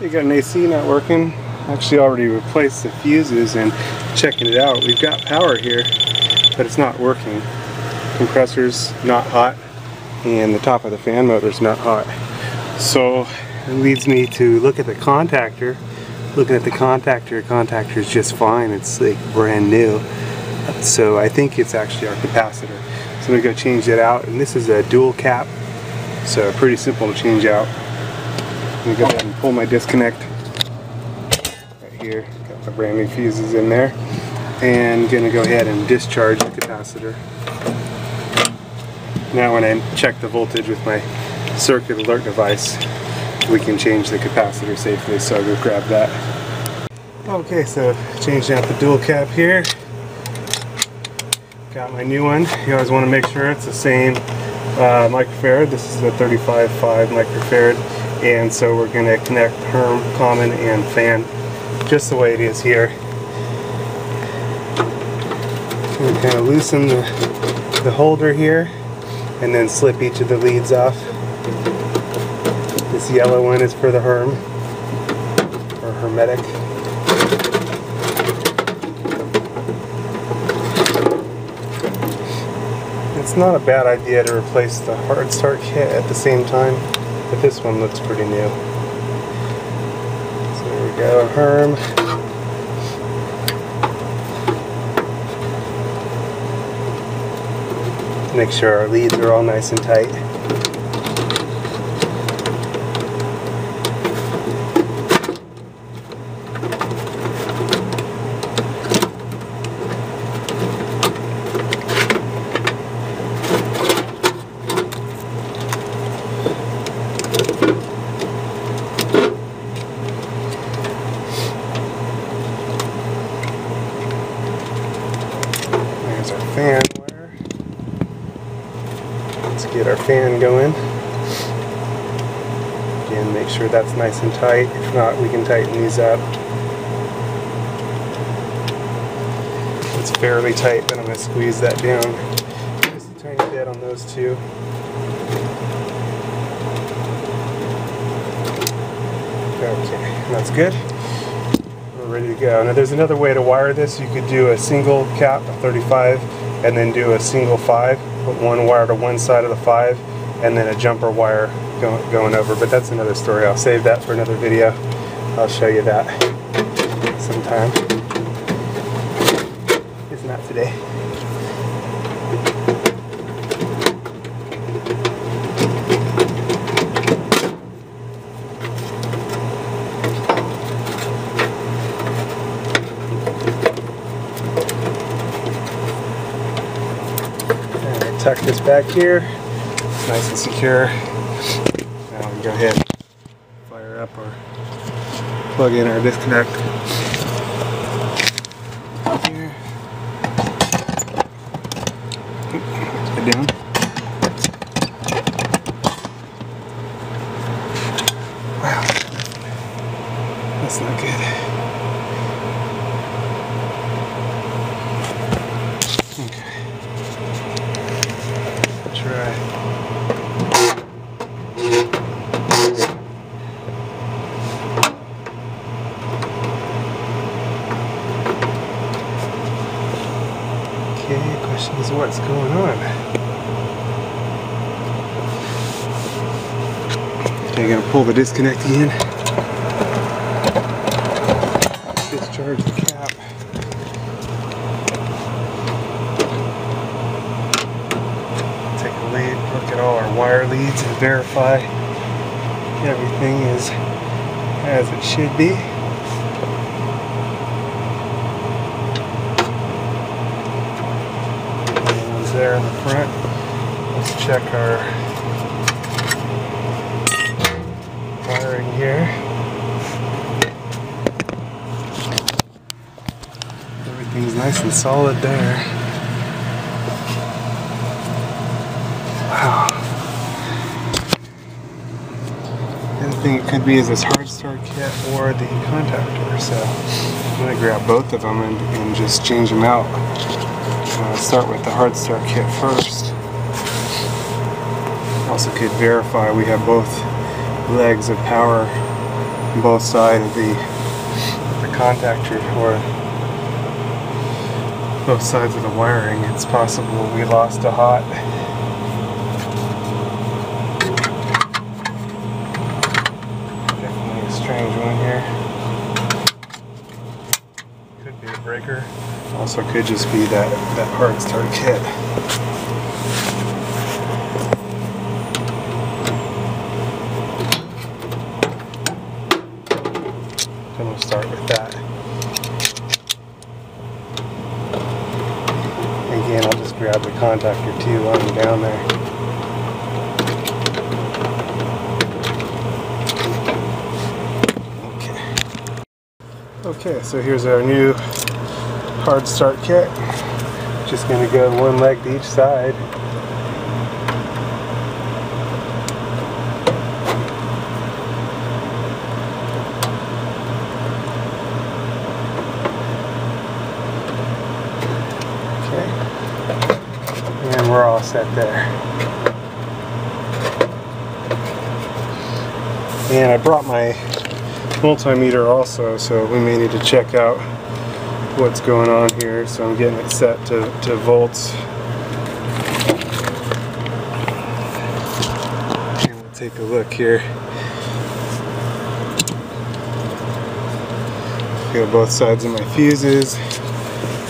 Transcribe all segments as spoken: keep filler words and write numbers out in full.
We got an A C not working. Actually already replaced the fuses and checking it out. We've got power here, but it's not working. Compressor's not hot and the top of the fan motor's not hot. So it leads me to look at the contactor. Looking at the contactor, contactor is just fine. It's like brand new. So I think it's actually our capacitor. So we're going to change that out. And this is a dual cap, so pretty simple to change out. I'm going to go ahead and pull my disconnect. Here. Got the brand new fuses in there, and gonna go ahead and discharge the capacitor. Now when I check the voltage with my circuit alert device, we can change the capacitor safely, so I'll go grab that. Okay, so changed out the dual cap here. Got my new one. You always want to make sure it's the same uh, microfarad. This is the thirty-five point five microfarad, and so we're gonna connect herm, common, and fan. Just the way it is here. We're going to loosen the, the holder here and then slip each of the leads off. This yellow one is for the herm or hermetic. It's not a bad idea to replace the hard start kit at the same time, but this one looks pretty new. Go herm. Make sure our leads are all nice and tight. Fan wire. Let's get our fan going. Again, make sure that's nice and tight. If not, we can tighten these up. It's fairly tight, but I'm going to squeeze that down just a tiny bit on those two. Okay, that's good. We're ready to go. Now, there's another way to wire this. You could do a single cap, a thirty-five. And then do a single five, put one wire to one side of the five, and then a jumper wire going, going over, but that's another story. I'll save that for another video. I'll show you that sometime. If not today. Tuck this back here, it's nice and secure. Now we can go ahead and fire up or plug in our disconnect. Here. Put it down. Wow, that's not good. Okay. Okay, question is what's going on? Okay, I'm gonna pull the disconnect again. Discharge the cap. Take a lead, look at all our wire leads and verify everything is as it should be. There in the front. Let's check our wiring here. Everything's nice and solid there. Wow. The other thing it could be is this hard start kit or the contactor. So I'm going to grab both of them and, and just change them out. Uh, start with the hard start kit first. Also could verify we have both legs of power on both sides of the, the contactor for both sides of the wiring. It's possible we lost a hot. Definitely a strange one here. Could be a breaker. Also could just be that, that hard start kit. Start with that. Again, I'll just grab the contactor too while I'm down there. Okay. Okay, so here's our new hard start kit. Just going to go one leg to each side. We're all set there. And I brought my multimeter also, so we may need to check out what's going on here. So I'm getting it set to, to volts. And we'll take a look here. Feel both sides of my fuses.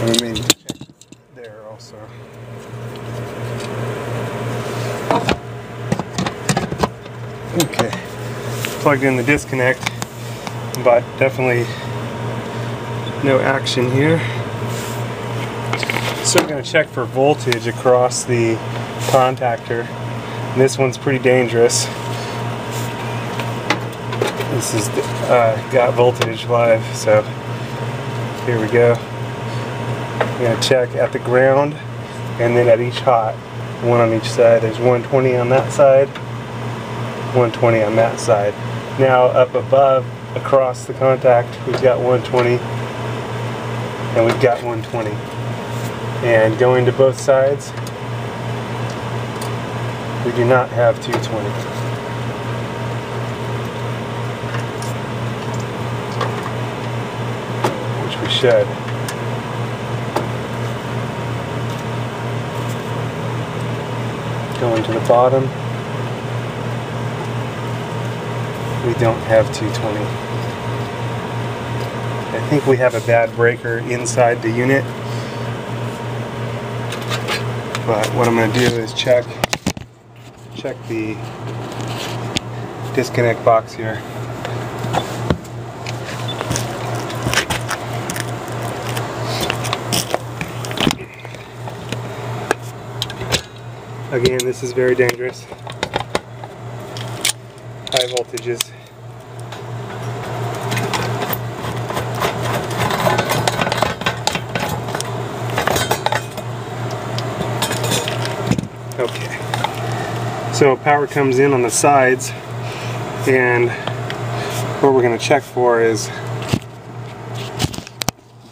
And we may need to check there also. Okay, plugged in the disconnect, but definitely no action here. So I'm going to check for voltage across the contactor. And this one's pretty dangerous. This is uh, got voltage live, so here we go. I'm going to check at the ground and then at each hot, one on each side. There's one twenty on that side. one twenty on that side. Now up above, across the contact, we've got one twenty and we've got one twenty. And going to both sides, we do not have two twenty. Which we should. Going to the bottom, we don't have two twenty. I think we have a bad breaker inside the unit. But what I'm going to do is check check the disconnect box here. Again, this is very dangerous. High voltages. Okay, so power comes in on the sides, and what we're going to check for is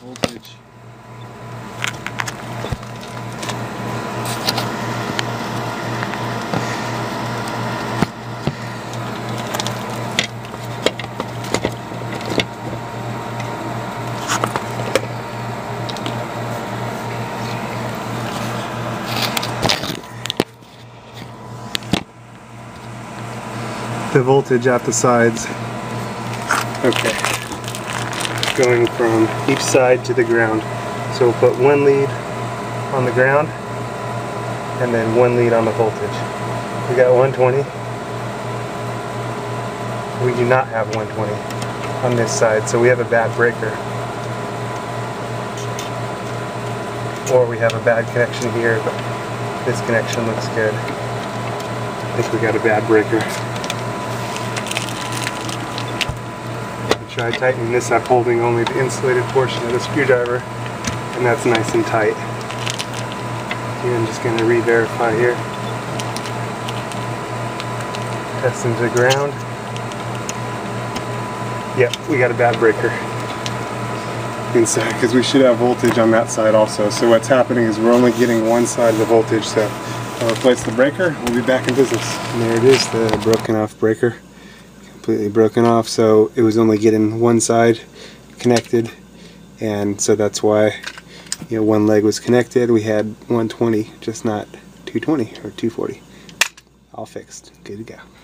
voltage. The voltage at the sides. Okay, going from each side to the ground. So we'll put one lead on the ground and then one lead on the voltage. We got one twenty. We do not have one twenty on this side, so we have a bad breaker. Or we have a bad connection here, but this connection looks good. I think we got a bad breaker. Try tightening this up, holding only the insulated portion of the screwdriver, and that's nice and tight. Here, I'm just going to re-verify here. Test into the ground. Yep, we got a bad breaker inside because we should have voltage on that side also. So what's happening is we're only getting one side of the voltage. So I'll replace the breaker. We'll be back in business. And there it is, the broken off breaker. completely broken off, so it was only getting one side connected, and so that's why, you know, one leg was connected. We had one twenty, just not two twenty or two forty. All fixed, good to go.